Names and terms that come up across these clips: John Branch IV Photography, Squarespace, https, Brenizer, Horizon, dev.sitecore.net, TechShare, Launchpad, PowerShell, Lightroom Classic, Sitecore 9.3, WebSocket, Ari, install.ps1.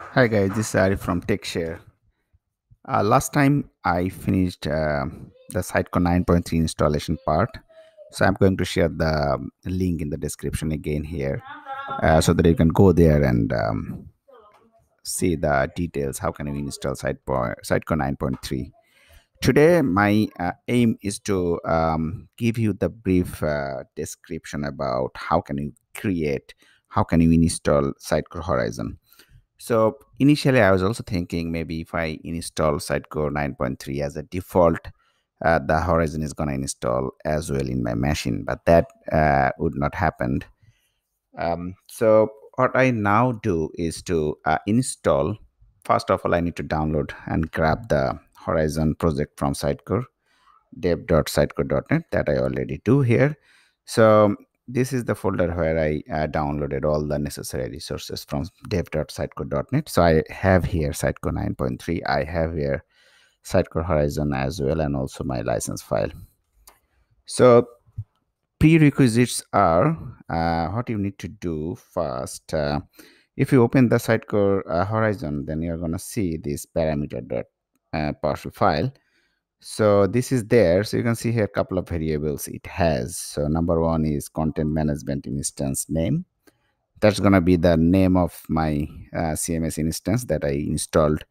Hi guys, this is Ari from TechShare. Last time I finished the Sitecore 9.3 installation part, so I'm going to share the link in the description again here so that you can go there and see the details. How can we install Sitecore 9.3? Today my aim is to give you the brief description about how can you create, how can you install Sitecore Horizon. So initially I was also thinking maybe if I install Sitecore 9.3 as a default, the Horizon is going to install as well in my machine, but that would not happen. So what I now do is to install, first of all I need to download and grab the Horizon project from Sitecore, dev.sitecore.net, that I already do here. So this is the folder where I downloaded all the necessary resources from dev.sitecore.net. So I have here Sitecore 9.3. I have here Sitecore Horizon as well, and also my license file. So prerequisites are what you need to do first. If you open the Sitecore Horizon, then you're going to see this parameter.PowerShell file. So this is there, so you can see here a couple of variables it has. So number one is content management instance name. That's going to be the name of my CMS instance that I installed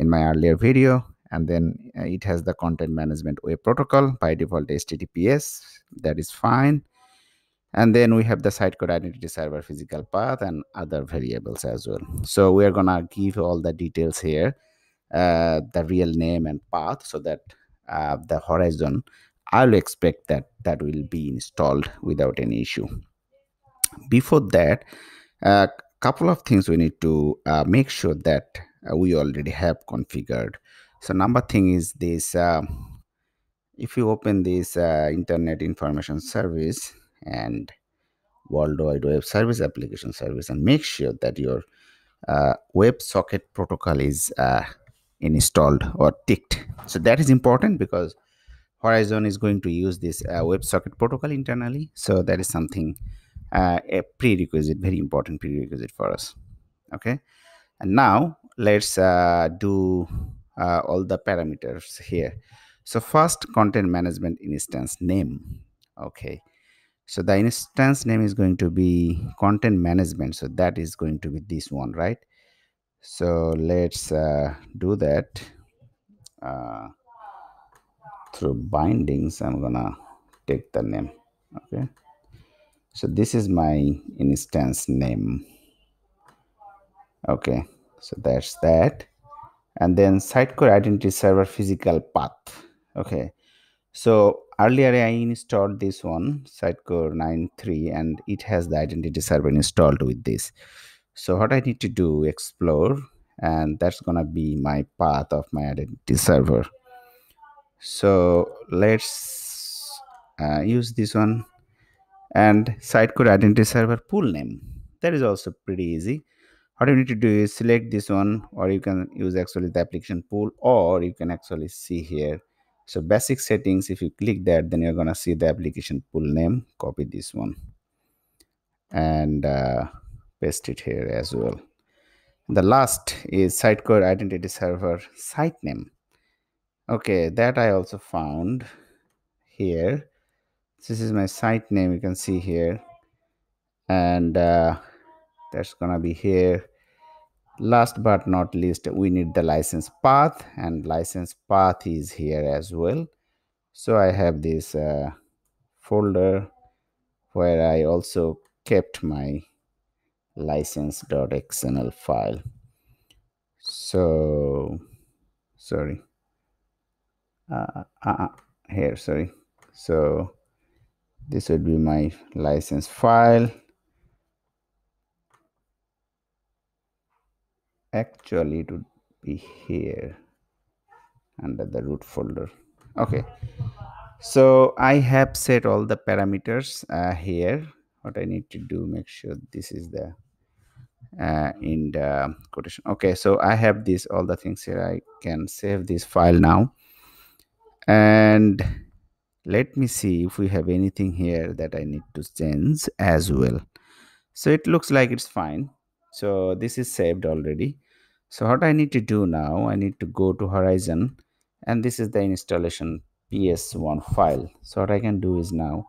in my earlier video. And then it has the content management web protocol, by default https, that is fine. And then we have the Sitecore identity server physical path and other variables as well. So we're going to give all the details here, the real name and path, so that the Horizon, I'll expect that will be installed without any issue. Before that, a couple of things we need to make sure that we already have configured. So number thing is this, if you open this Internet Information Service and World Wide Web Service, Application Service, and make sure that your WebSocket protocol is installed or ticked. So that is important because Horizon is going to use this WebSocket protocol internally. So that is something, a prerequisite, very important prerequisite for us. Okay, and now let's do all the parameters here. So first, content management instance name. Okay, so the instance name is going to be content management, so that is going to be this one, right? So let's do that through bindings. I'm gonna take the name. Okay, so this is my instance name. Okay, so that's that. And then Sitecore identity server physical path. Okay, so earlier I installed this one, Sitecore 9.3, and it has the identity server installed with this. So what I need to do, explore, and that's going to be my path of my identity server. So let's use this one. And Sitecore identity server pool name. That is also pretty easy. What you need to do is select this one, or you can use actually the application pool, or you can actually see here. So basic settings, if you click that, then you're going to see the application pool name. Copy this one. And paste it here as well. The last is Sitecore identity server site name. Okay, that I also found here. This is my site name, you can see here, and that's gonna be here. Last but not least, we need the license path, and license path is here as well. So I have this folder where I also kept my license.xml file. So sorry, here, sorry, so this would be my license file. Actually it would be here under the root folder. Okay, so I have set all the parameters here. What I need to do, make sure this is the in the quotation. Okay, so I have this, all the things here. I can save this file now, and let me see if we have anything here that I need to change as well. So it looks like it's fine. So this is saved already. So what I need to do now, I need to go to Horizon, and this is the installation ps1 file. So what I can do is now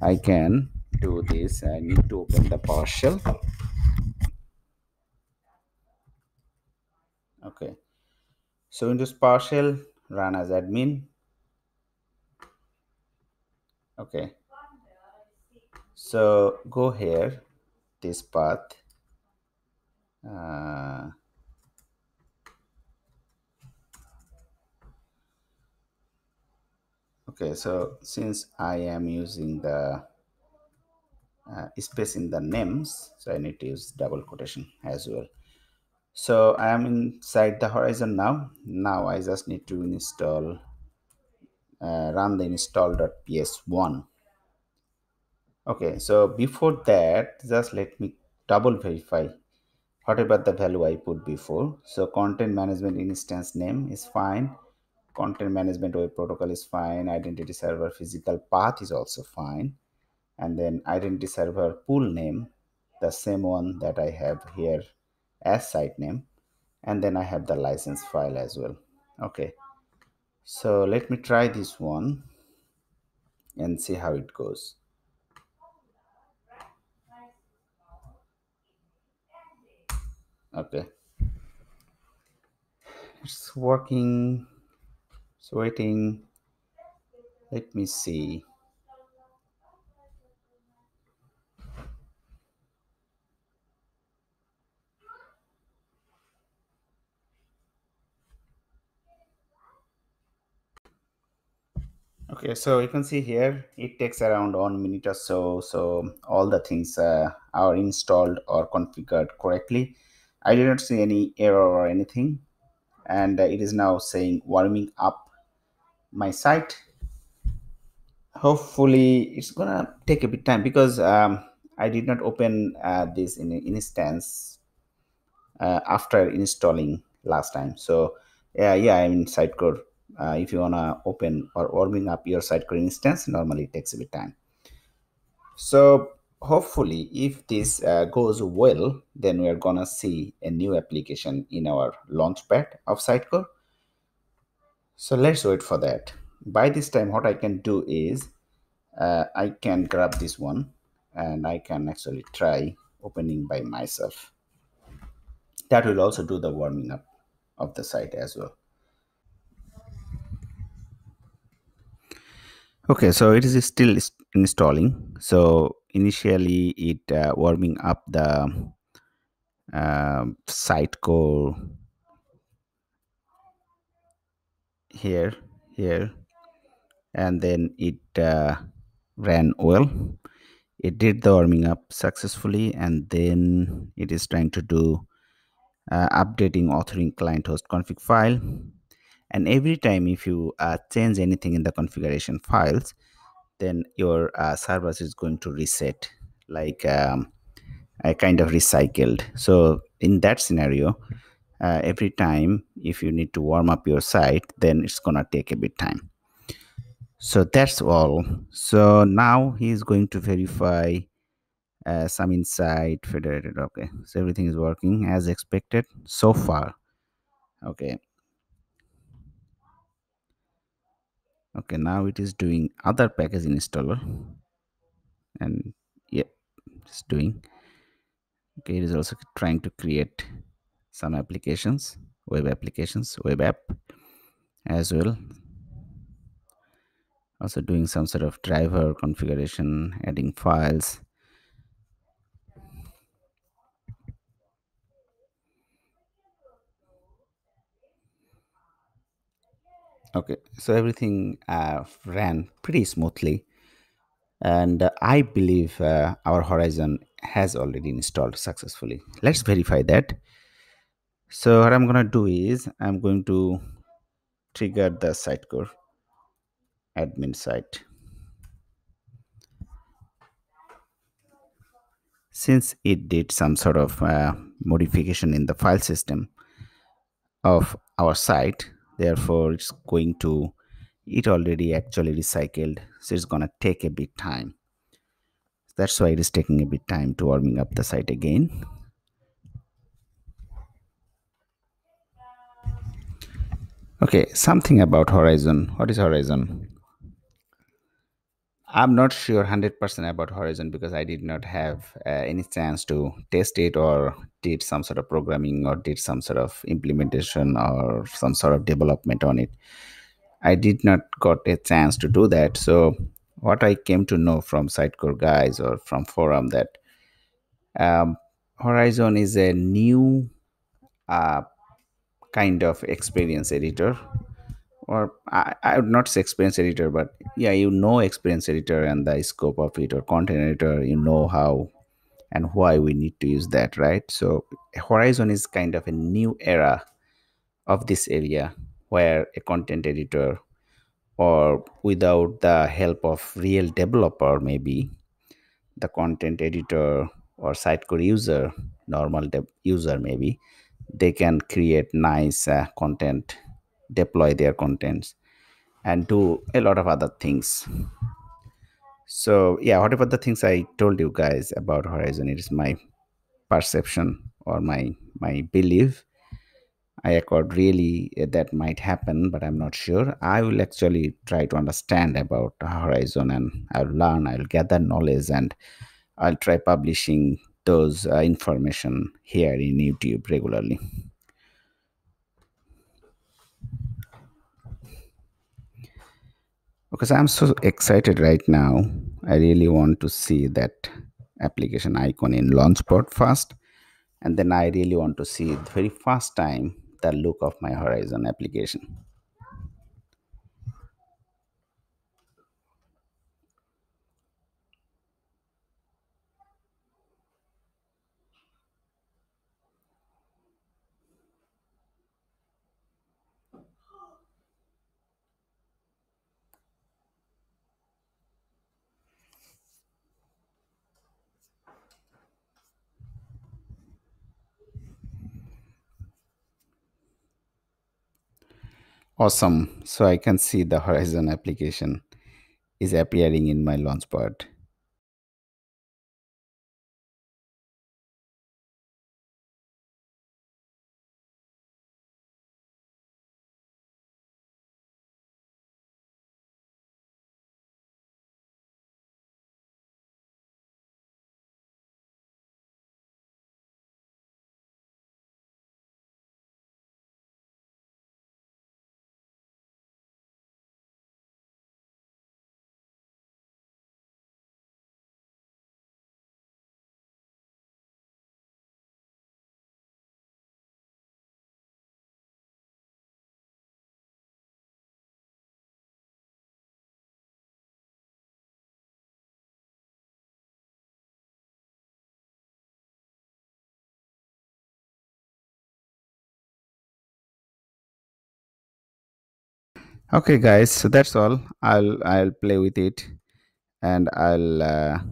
I can do this. I need to open the PowerShell. Okay, so Windows PowerShell, run as admin. Okay, so go here, this path, okay, so since I am using the space in the names, so I need to use double quotation as well. So I am inside the Horizon now. Now I just need to install, run the install.ps1. Okay, so before that, just let me double verify whatever the value I put before. So content management instance name is fine. Content management web protocol is fine. Identity server physical path is also fine. And then identity server pool name, the same one that I have here as site name, and then I have the license file as well. Okay, so let me try this one and see how it goes. Okay, it's working, it's waiting. Let me see. Okay, so you can see here it takes around 1 minute or so. So all the things are installed or configured correctly. I did not see any error or anything, and it is now saying warming up my site. Hopefully it's gonna take a bit time because I did not open this in an instance after installing last time. So yeah, I mean Sitecore. If you wanna open or warming up your Sitecore instance, normally it takes a bit time. So hopefully, if this goes well, then we are gonna see a new application in our Launchpad of Sitecore. So let's wait for that. By this time, what I can do is I can grab this one, and I can actually try opening by myself. That will also do the warming up of the site as well. Okay, so it is still installing. So initially it warming up the Sitecore here, and then it ran well. It did the warming up successfully, and then it is trying to do updating authoring client host config file. And every time if you change anything in the configuration files, then your service is going to reset, like I kind of recycled. So in that scenario, every time if you need to warm up your site, then it's gonna take a bit time. So that's all. So now he's going to verify some insight federated. Okay, so everything is working as expected so far. Okay. Okay, now it is doing other package installer, and yeah, it's doing. Okay, it is also trying to create some applications, web app as well. Also doing some sort of driver configuration, adding files. Okay, so everything ran pretty smoothly, and I believe our Horizon has already installed successfully. Let's verify that. So what I'm gonna do is I'm going to trigger the Sitecore admin site. Since it did some sort of modification in the file system of our site, therefore it's going to, it already actually recycled, so it's gonna take a bit time. That's why it is taking a bit time to warming up the site again. Okay, something about Horizon. What is Horizon? I'm not sure 100% about Horizon because I did not have any chance to test it or did some sort of programming or did some sort of implementation or some sort of development on it. I did not got a chance to do that. So what I came to know from Sitecore guys or from forum that Horizon is a new kind of experience editor, or I would not say experience editor, but yeah, you know, experience editor and the scope of it, or content editor, you know how and why we need to use that, right? So Horizon is kind of a new era of this area where a content editor, or without the help of real developer, maybe the content editor or Sitecore user, normal user maybe, they can create nice content, deploy their contents and do a lot of other things. So yeah, whatever the things I told you guys about Horizon, it is my perception or my belief. I accord really that might happen, but I'm not sure. I will actually try to understand about Horizon, and I'll learn, I'll gather knowledge, and I'll try publishing those information here in YouTube regularly. Because I'm so excited right now. I really want to see that application icon in Launchpad first, and then I really want to see the very first time the look of my Horizon application. Awesome. So I can see the Horizon application is appearing in my Launchpad. Okay guys, so that's all. I'll play with it, and I'll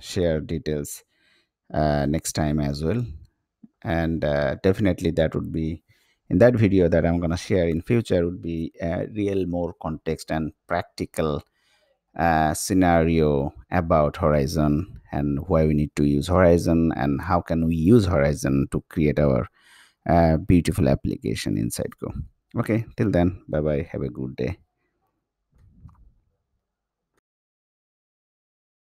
share details next time as well, and definitely that would be in that video that I'm gonna share in future would be real more context and practical scenario about Horizon and why we need to use Horizon and how can we use Horizon to create our beautiful application in Sitecore. Okay, till then, bye bye, have a good day.